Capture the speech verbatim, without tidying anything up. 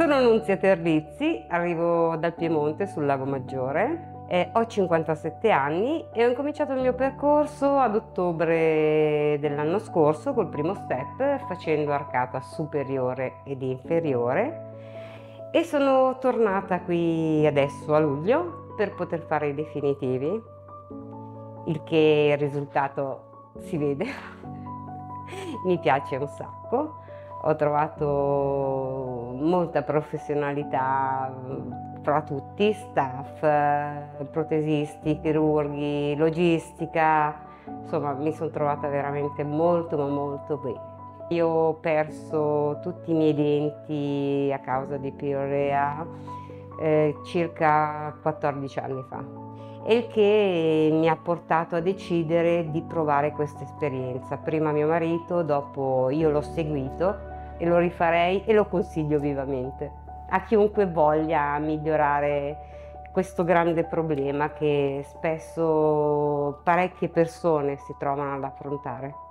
Sono Nunzia Terrizzi, arrivo dal Piemonte sul Lago Maggiore, eh, ho cinquantasette anni e ho incominciato il mio percorso ad ottobre dell'anno scorso col primo step, facendo arcata superiore ed inferiore, e sono tornata qui adesso a luglio per poter fare i definitivi, il che il risultato si vede, mi piace un sacco, ho trovato molta professionalità fra tutti, staff, protesisti, chirurghi, logistica, insomma mi sono trovata veramente molto ma molto bene. Io ho perso tutti i miei denti a causa di Piorrea eh, circa quattordici anni fa, e il che mi ha portato a decidere di provare questa esperienza. Prima mio marito, dopo io l'ho seguito e lo rifarei e lo consiglio vivamente a chiunque voglia migliorare questo grande problema che spesso parecchie persone si trovano ad affrontare.